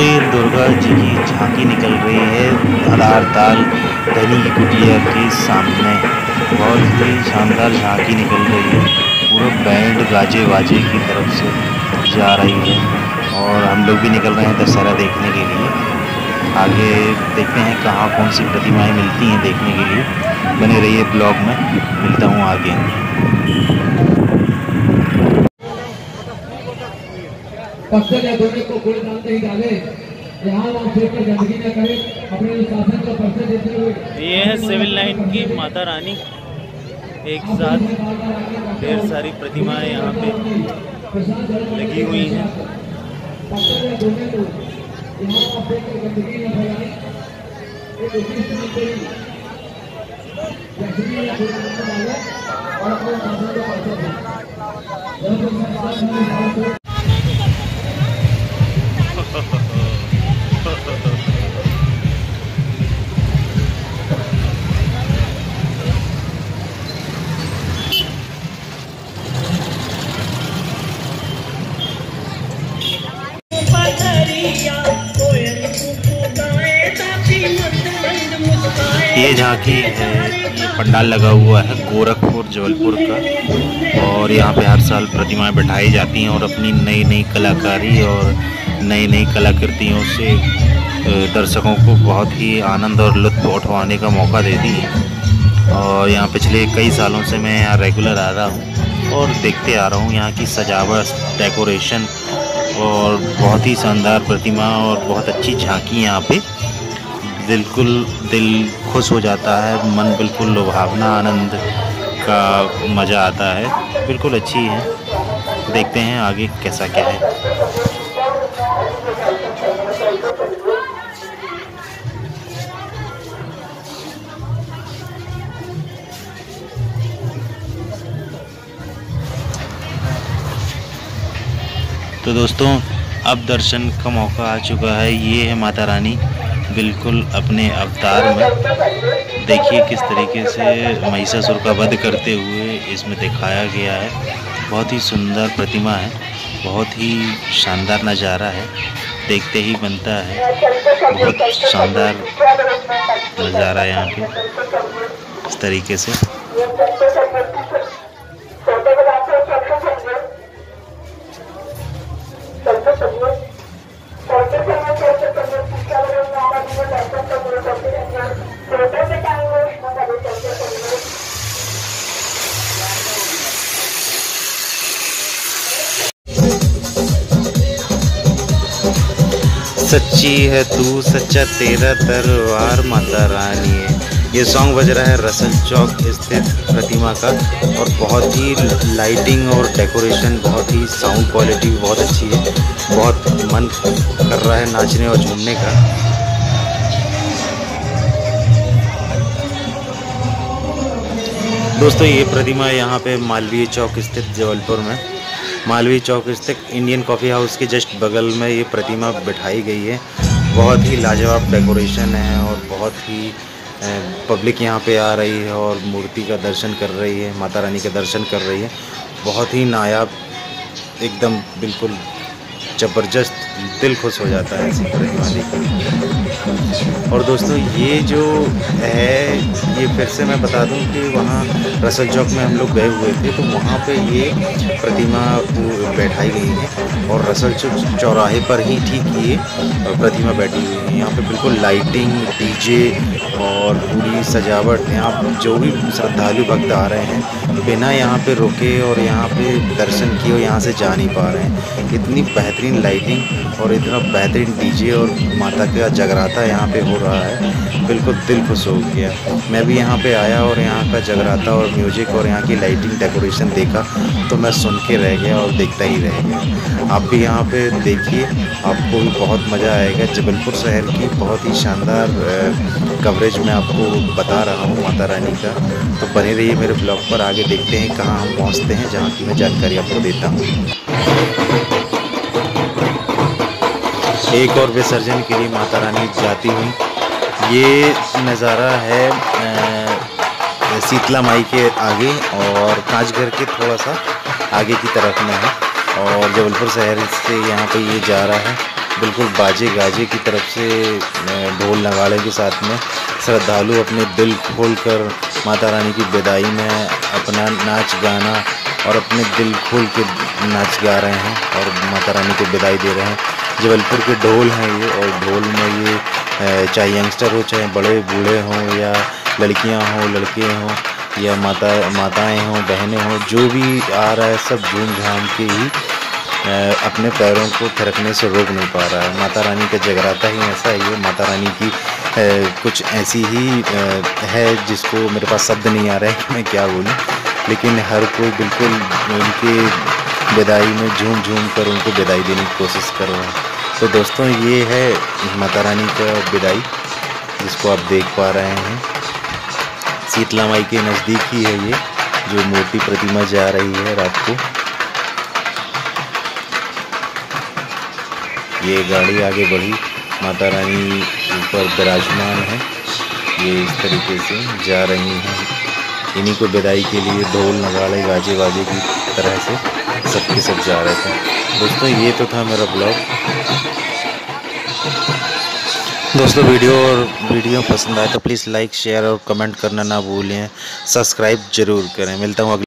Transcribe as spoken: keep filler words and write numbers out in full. कोई दुर्गा जी की झांकी निकल रही है धारताल धनी की कुटिया के सामने। बहुत ही शानदार झांकी निकल रही है, पूरा बैंड गाजे बाजे की तरफ से जा रही है और हम लोग भी निकल रहे हैं दशहरा देखने के लिए। आगे देखते हैं कहाँ कौन सी प्रतिमाएँ मिलती हैं देखने के लिए। बने रहिए ब्लॉग में, मिलता हूँ आगे। पश्चिम या दोनों को कोई नाम नहीं डाले, यहाँ वहाँ से गंदगी न करे, अपने शासन को पश्चिम देते हुए। ये है सिविल लाइन की माता रानी, एक साथ ढेर सारी प्रतिमाएं यहाँ पे लगी हुई हैं। और ये झांकी है, ये पंडाल लगा हुआ है गोरखपुर जबलपुर का, और यहाँ पे हर साल प्रतिमाएं बैठाई जाती हैं और अपनी नई नई कलाकारी और नई नई कलाकृतियों से दर्शकों को बहुत ही आनंद और लुत्फ उठवाने का मौका देती है। और यहाँ पिछले कई सालों से मैं यहाँ रेगुलर आ रहा हूँ और देखते आ रहा हूँ यहाँ की सजावट, डेकोरेशन और बहुत ही शानदार प्रतिमा और बहुत अच्छी झांकी। यहाँ पे बिल्कुल दिल खुश हो जाता है, मन बिल्कुल लुभावना, आनंद का मज़ा आता है, बिल्कुल अच्छी है। देखते हैं आगे कैसा क्या है। तो दोस्तों अब दर्शन का मौका आ चुका है। ये है माता रानी बिल्कुल अपने अवतार में, देखिए किस तरीके से महिषासुर का वध करते हुए इसमें दिखाया गया है। बहुत ही सुंदर प्रतिमा है, बहुत ही शानदार नज़ारा है, देखते ही बनता है। बहुत शानदार नज़ारा यहाँ पे इस तरीके से। सच्ची है तू सच्चा तेरा दरबार माता रानी है। ये सॉन्ग बज रहा है रसल चौक स्थित प्रतिमा का, और बहुत ही लाइटिंग और डेकोरेशन, बहुत ही साउंड क्वालिटी बहुत अच्छी है। बहुत मन कर रहा है नाचने और झूमने का। दोस्तों ये प्रतिमा यहाँ पे मालवीय चौक स्थित जबलपुर में, मालवीय चौक स्थित इंडियन कॉफ़ी हाउस के जस्ट बगल में ये प्रतिमा बिठाई गई है। बहुत ही लाजवाब डेकोरेशन है और बहुत ही पब्लिक यहाँ पे आ रही है और मूर्ति का दर्शन कर रही है, माता रानी का दर्शन कर रही है। बहुत ही नायाब, एकदम बिल्कुल ज़बरदस्त, दिल खुश हो जाता है इस प्रतिमा देखकर। और दोस्तों ये जो है, ये फिर से मैं बता दूं कि वहाँ रसल चौक में हम लोग गए हुए थे, तो वहाँ पे ये प्रतिमा बैठाई गई है और रसल चौक चौराहे पर ही ठीक ये प्रतिमा बैठी हुई है। यहाँ पे बिल्कुल लाइटिंग, डीजे और पूरी सजावट। यहाँ जो भी श्रद्धालु भक्त आ रहे हैं बिना यहाँ पे रुके और यहाँ पे दर्शन किए और यहाँ से जा नहीं पा रहे हैं। इतनी बेहतरीन लाइटिंग और इतना बेहतरीन डीजे और माता का जगराता यहाँ पे हो रहा है, बिल्कुल दिल खुश हो गया। मैं भी यहाँ पे आया और यहाँ का जगराता और म्यूजिक और यहाँ की लाइटिंग डेकोरेशन देखा तो मैं सुन के रह गया और देखता ही रह गया। आप भी यहाँ पे देखिए, आपको भी बहुत मज़ा आएगा। जबलपुर शहर की बहुत ही शानदार कवरेज मैं आपको बता रहा हूँ माता रानी का, तो बने रहिए मेरे ब्लॉग पर। आगे देखते हैं कहाँ हम पहुँचते हैं, जहाँ की मैं जानकारी आपको देता हूँ। एक और विसर्जन के लिए माता रानी जाती हुई, ये नज़ारा है शीतला माई के आगे और कांचघर के थोड़ा सा आगे की तरफ में है, और जबलपुर शहर से यहाँ पे ये जा रहा है। बिल्कुल बाजे गाजे की तरफ से ढोल नगाड़े के साथ में श्रद्धालु अपने दिल खोलकर माता रानी की विदाई में अपना नाच गाना और अपने दिल खोल के नाच गा रहे हैं और माता रानी को विदाई दे रहे हैं। जबलपुर के ढोल हैं ये, और ढोल में ये चाहे यंगस्टर हो, चाहे बड़े बूढ़े हों, या लड़कियां हों, लड़के हों, या माता माताएँ हों, बहनें हों, जो भी आ रहा है सब धूमधाम के ही अपने पैरों को थिरकने से रोक नहीं पा रहा है। माता रानी का जगराता ही ऐसा ही है। माता रानी की कुछ ऐसी ही है जिसको मेरे पास शब्द नहीं आ रहे कि मैं क्या बोलूं, लेकिन हर कोई बिल्कुल उनके विदाई में झूम झूम कर उनको विदाई देने की कोशिश कर रहा है। तो दोस्तों, ये है माता रानी का विदाई जिसको आप देख पा रहे हैं। शीतला माई के नज़दीक ही है ये जो मूर्ति प्रतिमा जा रही है रात को। ये गाड़ी आगे बढ़ी, माता रानी ऊपर विराजमान है, ये इस तरीके से जा रही हैं। इन्हीं को विदाई के लिए ढोल नगाड़े गाजे बाजे की तरह से सबके सब जा रहे थे। दोस्तों, ये तो था मेरा ब्लॉग। दोस्तों, वीडियो और वीडियो पसंद आए तो प्लीज़ लाइक शेयर और कमेंट करना ना भूलें। सब्सक्राइब ज़रूर करें। मिलता हूँ अगले